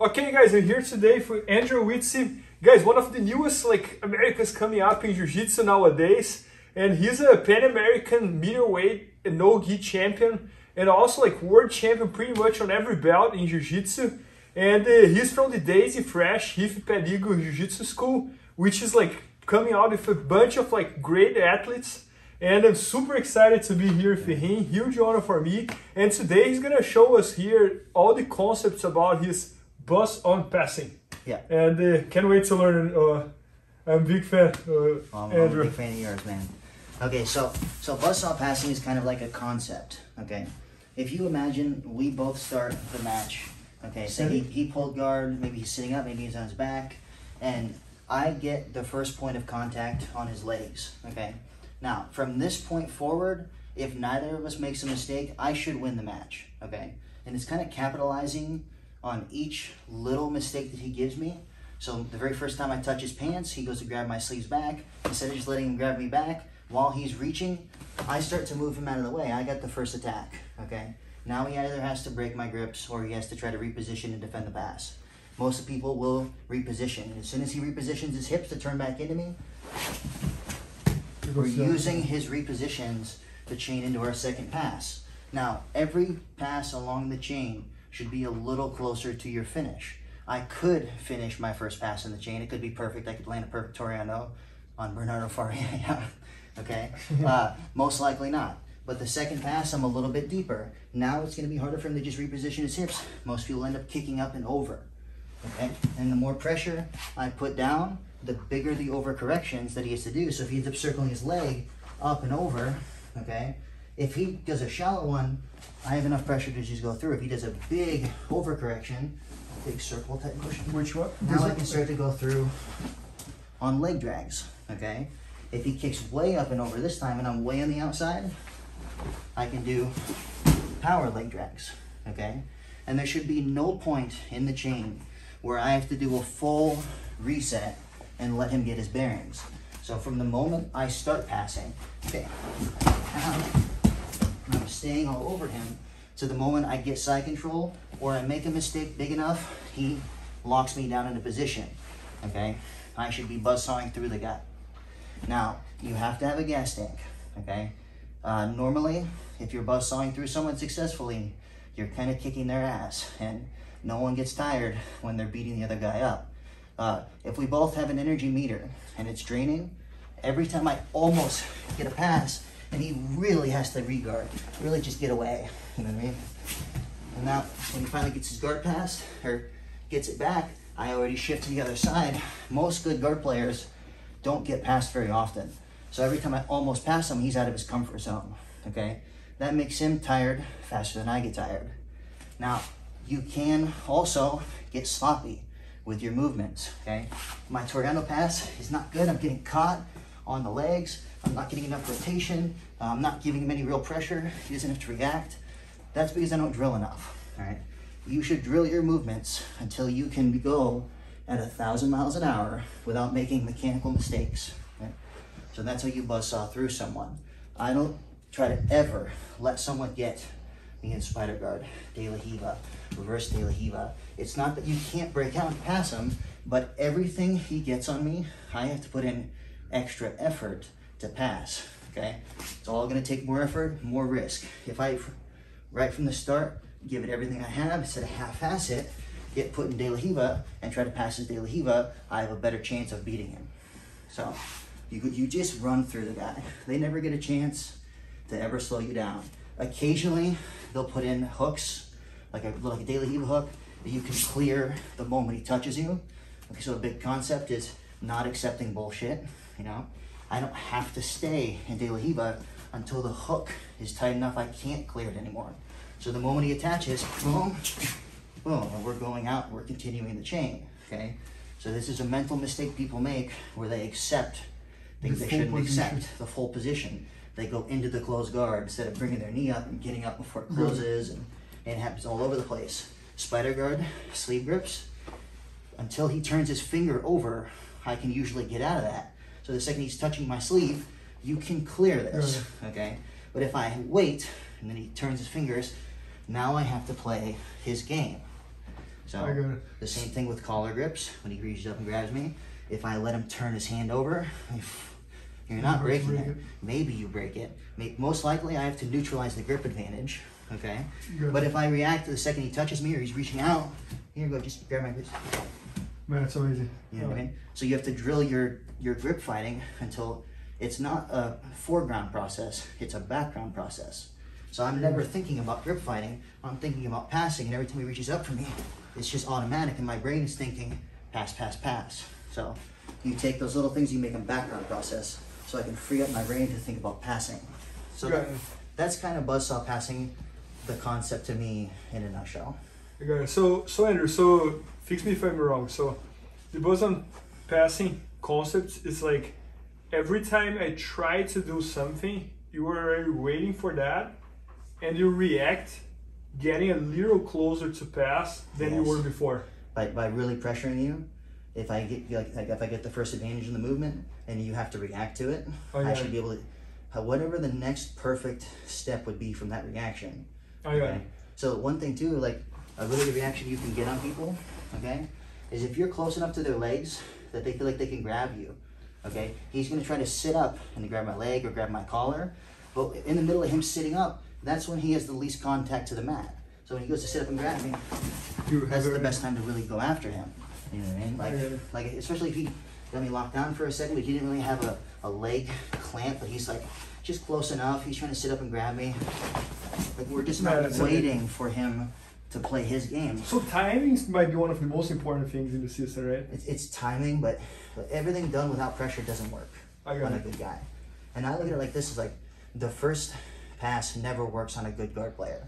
Okay guys, I'm here today for Andrew Wiltse. Guys, one of the newest Americans coming up in Jiu-Jitsu nowadays. And he's a Pan-American middleweight no-gi champion. And also world champion pretty much on every belt in Jiu-Jitsu. And he's from the Daisy Fresh Hifepedigo Jiu-Jitsu school, which is coming out with a bunch of great athletes. And I'm super excited to be here for him, huge honor for me. And today he's gonna show us here all the concepts about his Buzzsaw Passing. Yeah. And can't wait to learn. I'm a big fan, Andrew. I'm a big fan of yours, man. Okay, so Buzzsaw Passing is kind of like a concept, okay? If you imagine we both start the match, okay, so he pulled guard, maybe he's sitting up, maybe he's on his back, and I get the first point of contact on his legs, okay? Now, from this point forward, if neither of us makes a mistake, I should win the match, okay? And it's kind of capitalizing on each little mistake that he gives me. So the very first time I touch his pants, he goes to grab my sleeves back. Instead of just letting him grab me back, while he's reaching, I start to move him out of the way. I got the first attack, okay? Now he either has to break my grips or he has to try to reposition and defend the pass. Most people will reposition. And as soon as he repositions his hips to turn back into me, we're using his repositions to chain into our second pass. Now, every pass along the chain should be a little closer to your finish. I could finish my first pass in the chain. It could be perfect. I could land a perfect Torreano on Bernardo Faria, okay? Most likely not. But the second pass, I'm a little bit deeper. Now it's gonna be harder for him to just reposition his hips. Most people end up kicking up and over, okay? And the more pressure I put down, the bigger the overcorrections that he has to do. So if he ends up circling his leg up and over, okay? If he does a shallow one, I have enough pressure to just go through. If he does a big overcorrection, big circle type motion. Which one? Now I can start to go through on leg drags, okay? If he kicks way up and over this time and I'm way on the outside, I can do power leg drags, okay? And there should be no point in the chain where I have to do a full reset and let him get his bearings. So from the moment I start passing, okay, I'm staying all over him to the moment I get side control or I make a mistake big enough, he locks me down into position, okay? I should be buzzsawing through the gut. Now, you have to have a gas tank, okay? Normally, if you're buzzsawing through someone successfully, you're kind of kicking their ass and no one gets tired when they're beating the other guy up. If we both have an energy meter and it's draining, every time I almost get a pass and he really has to re-guard, really just get away, you know what I mean? And now when he finally gets his guard passed or gets it back, I already shift to the other side. Most good guard players don't get passed very often. So every time I almost pass him, he's out of his comfort zone, okay? That makes him tired faster than I get tired. Now, you can also get sloppy with your movements, okay? My Torreano pass is not good. I'm getting caught on the legs. I'm not getting enough rotation. I'm not giving him any real pressure. He doesn't have to react. That's because I don't drill enough, all right? You should drill your movements until you can go at 1,000 miles an hour without making mechanical mistakes, okay? So that's how you buzzsaw through someone. I don't try to ever let someone get me in spider guard, De La Riva, reverse De La Riva. It's not that you can't break out and pass him, but everything he gets on me, I have to put in extra effort to pass, okay? It's all gonna take more effort, more risk. If I, right from the start, give it everything I have, instead of half-ass it, get put in De La Riva and try to pass his De La Riva, I have a better chance of beating him. So you just run through the guy. They never get a chance to ever slow you down. Occasionally, they'll put in hooks, like a De La Riva hook, that you can clear the moment he touches you. Okay, so a big concept is not accepting bullshit, you know? I don't have to stay in De La Riva until the hook is tight enough I can't clear it anymore. So the moment he attaches, boom, boom, and we're going out, we're continuing the chain, okay? So this is a mental mistake people make where they accept things they shouldn't accept, the full position. They go into the closed guard instead of bringing their knee up and getting up before it closes, and it happens all over the place. Spider guard, sleeve grips, until he turns his finger over, I can usually get out of that. So the second he's touching my sleeve, you can clear this, okay? But if I wait, and then he turns his fingers, now I have to play his game. So I got it. The same thing with collar grips. When he reaches up and grabs me, if I let him turn his hand over, you're not breaking it. Maybe you break it. Most likely I have to neutralize the grip advantage, okay? But if I react the second he touches me or he's reaching out, here you go, just grab my wrist. Man, it's so easy. You know what I mean? So you have to drill your grip fighting until it's not a foreground process, it's a background process. So I'm never thinking about grip fighting, I'm thinking about passing, and every time he reaches up for me, it's just automatic, and my brain is thinking, pass, pass, pass. So you take those little things, you make them background process, so I can free up my brain to think about passing. So that's kind of buzzsaw passing, the concept to me in a nutshell. I got it. So Andrew, so fix me if I'm wrong. So the buzzsaw passing concept is like, every time I try to do something, you are already waiting for that, and you react, getting a little closer to pass than you were before. By really pressuring you, if I get the first advantage in the movement and you have to react to it, I should be able to, whatever the next perfect step would be from that reaction. So one thing too, like a really good reaction you can get on people, okay, is if you're close enough to their legs that they feel like they can grab you, okay, he's gonna try to sit up and grab my leg or grab my collar, but in the middle of him sitting up, that's when he has the least contact to the mat. So when he goes to sit up and grab me, that's the best time to really go after him. You know what I mean? Like especially if he got me locked down for a second, but he didn't really have a leg clamp, but he's like just close enough. He's trying to sit up and grab me. Like we're just not waiting for him to play his game. So timing might be one of the most important things in the system, right? It's timing, but everything done without pressure doesn't work on a good guy. And I look at it like this: is like the first pass never works on a good guard player.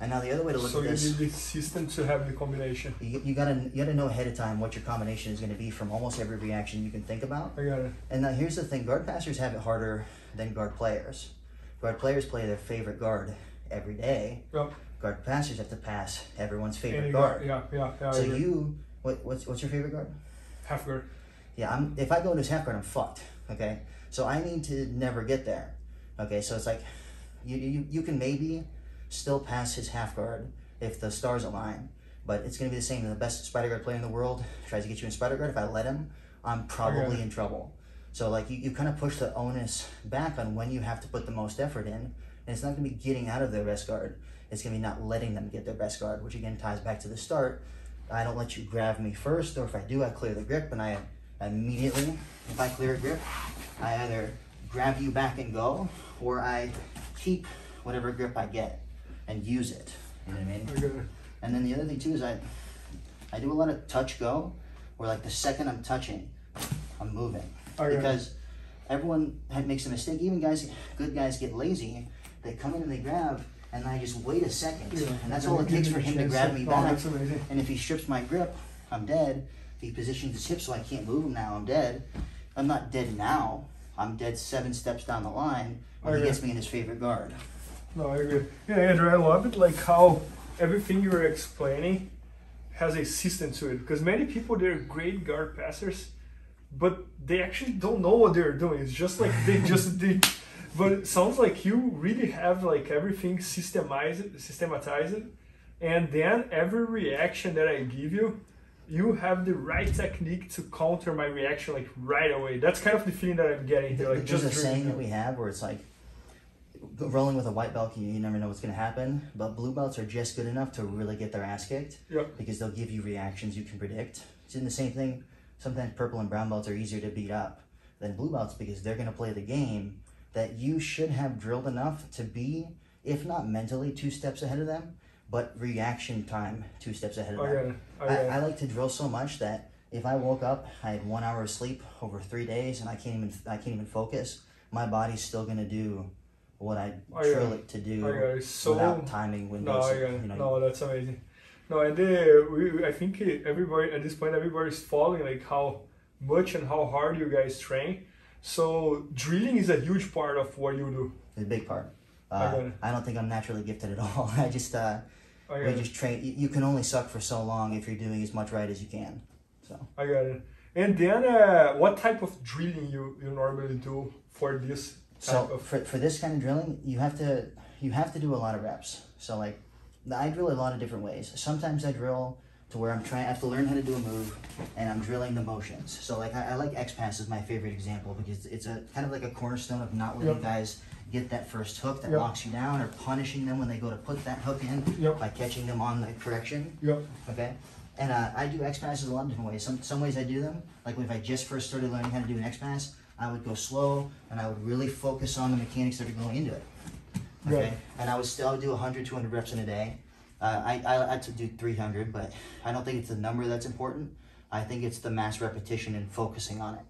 And now the other way to look at this. So you need the system to have the combination. You gotta know ahead of time what your combination is gonna be from almost every reaction you can think about. I got it. And now here's the thing: guard passers have it harder than guard players. Guard players play their favorite guard every day. Yep. Guard passers have to pass everyone's favorite guard. Yeah. So you, what's your favorite guard? Half guard. Yeah. If I go into half guard, I'm fucked. Okay. So I need to never get there. Okay. So it's like, you can maybe still pass his half guard if the stars align, but it's going to be the same. The best spider guard player in the world tries to get you in spider guard. If I let him, I'm probably in trouble. So like you kind of push the onus back on when you have to put the most effort in, and it's not going to be getting out of their best guard. It's going to be not letting them get their best guard, which again ties back to the start. I don't let you grab me first, or if I do, I clear the grip, and I immediately, if I clear a grip, I either grab you back and go, or I keep whatever grip I get and use it. You know what I mean? Okay. And then the other thing too is I do a lot of touch go, where like the second I'm touching, I'm moving. Okay. Because everyone makes a mistake. Even guys, good guys get lazy. They come in and they grab, and I just wait a second. Yeah. And that's all it takes for him to grab me back. And if he strips my grip, I'm dead. If he positions his hips so I can't move him now, I'm dead. I'm not dead now. I'm dead 7 steps down the line when he gets me in his favorite guard. No, I agree. Yeah, Andrew, I love it, like how everything you were explaining has a system to it. Because many people, they're great guard passers, but they actually don't know what they're doing. It's just like they just did. But it sounds like you really have like everything systematized. And then every reaction that I give you, you have the right technique to counter my reaction like right away. That's kind of the feeling that I'm getting here. Like there's just a saying that we have where it's like, rolling with a white belt, you never know what's going to happen, but blue belts are just good enough to really get their ass kicked because they'll give you reactions you can predict. It's in the same thing. Sometimes purple and brown belts are easier to beat up than blue belts because they're going to play the game that you should have drilled enough to be, if not mentally, 2 steps ahead of them, but reaction time 2 steps ahead of them. I like to drill so much that if I woke up, I had 1 hour of sleep over 3 days, and I can't even focus. My body's still going to do what I drill it to do without timing windows. No, that's amazing. No, and I think everybody at this point, everybody's following like how much and how hard you guys train. So drilling is a huge part of what you do. It's a big part. I don't think I'm naturally gifted at all. I just I just train. You can only suck for so long if you're doing as much right as you can. So I got it. And then what type of drilling you normally do for this? So for this kind of drilling, you have to do a lot of reps. So like I drill a lot of different ways. Sometimes I drill to where I'm trying, I have to learn how to do a move, and I'm drilling the motions. So like I like X-Pass is my favorite example because it's a kind of like a cornerstone of not letting guys get that first hook that locks you down, or punishing them when they go to put that hook in by catching them on the correction. Okay. And I do X-Passes a lot of different ways. Some ways I do them, like if I just first started learning how to do an X-Pass, I would go slow, and I would really focus on the mechanics that are going into it. Okay? And I would still do 100, 200 reps in a day. I like to do 300, but I don't think it's the number that's important. I think it's the mass repetition and focusing on it.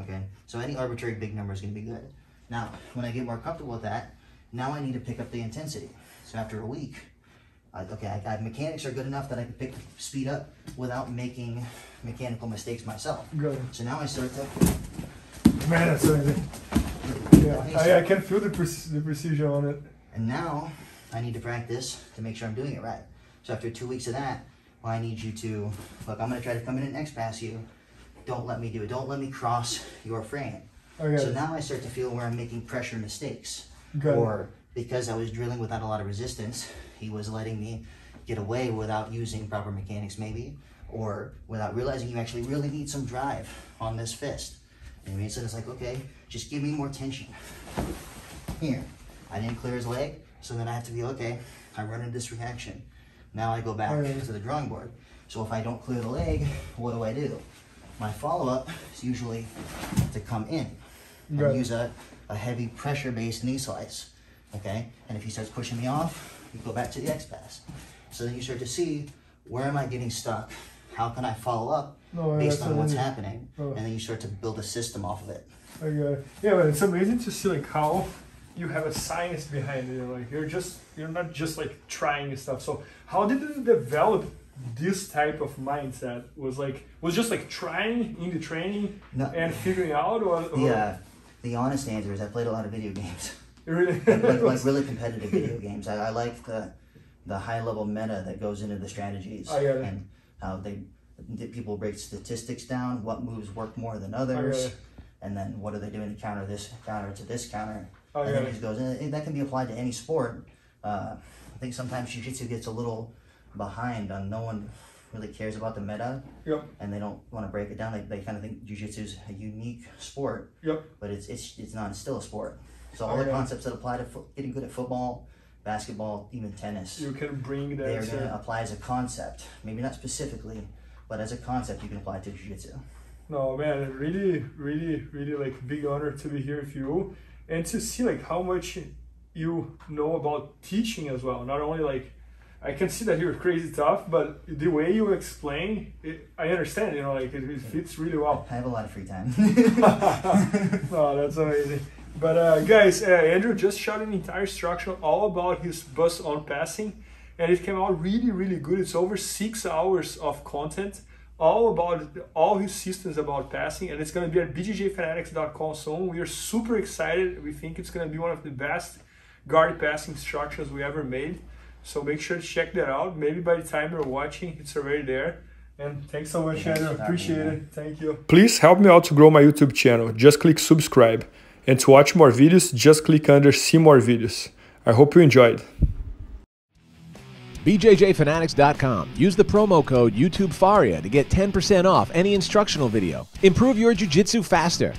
Okay? So any arbitrary big number is going to be good. Now, when I get more comfortable with that, now I need to pick up the intensity. So after a week, mechanics are good enough that I can pick speed up without making mechanical mistakes myself. So now I start to... Man, that's amazing. I can feel the precision on it. And now I need to practice to make sure I'm doing it right. So after 2 weeks of that, well, I need you to, look, I'm going to try to come in and X-Pass you. Don't let me do it. Don't let me cross your frame. So now I start to feel where I'm making pressure mistakes. Or because I was drilling without a lot of resistance, he was letting me get away without using proper mechanics maybe, or without realizing you actually really need some drive on this fist. And so it's like, okay, just give me more tension. Here, I didn't clear his leg, so then I have to be, okay, I run into this reaction. Now I go back to the drawing board. So if I don't clear the leg, what do? My follow-up is usually to come in and use a heavy pressure-based knee slice, okay? And if he starts pushing me off, you go back to the X-Pass. So then you start to see, where am I getting stuck? How can I follow up based on what's happening? And then you start to build a system off of it. Yeah, but it's amazing to see like how you have a science behind it. Like you're not just like trying stuff. So how did you develop this type of mindset? Was just like trying in the training and figuring out? The honest answer is I played a lot of video games. Really? like really competitive video games. I like the high level meta that goes into the strategies. And how people break statistics down, what moves work more than others, and then what are they doing to counter this counter to this counter, and then it just goes. And that can be applied to any sport. I think sometimes jiu-jitsu gets a little behind on no one really cares about the meta, and they don't want to break it down. They kind of think jiu-jitsu is a unique sport, but it's not. It's still a sport. So all the concepts that apply to getting good at football, basketball, even tennis, you can bring that. They are going to apply as a concept, maybe not specifically, but as a concept you can apply to jiu-jitsu. No man, really like big honor to be here with you and to see like how much you know about teaching as well. Not only like I can see that you're crazy tough, but the way you explain it, I understand, you know, like it fits really well. I have a lot of free time. Oh, that's amazing. But guys, Andrew just shot an entire instruction all about his Buzzsaw Passing, and it came out really good. It's over 6 hours of content, all about all his systems about passing, and it's going to be at BJJFanatics.com soon. We are super excited. We think it's going to be one of the best guard passing instructions we ever made. So make sure to check that out. Maybe by the time you're watching, it's already there. And thanks so much, Andrew. Appreciate it. Thank you. Please help me out to grow my YouTube channel. Just click subscribe. And to watch more videos, just click under see more videos. I hope you enjoyed. BJJFanatics.com. Use the promo code YouTubeFaria to get 10% off any instructional video. Improve your jiu-jitsu faster.